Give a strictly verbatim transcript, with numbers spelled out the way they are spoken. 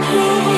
here.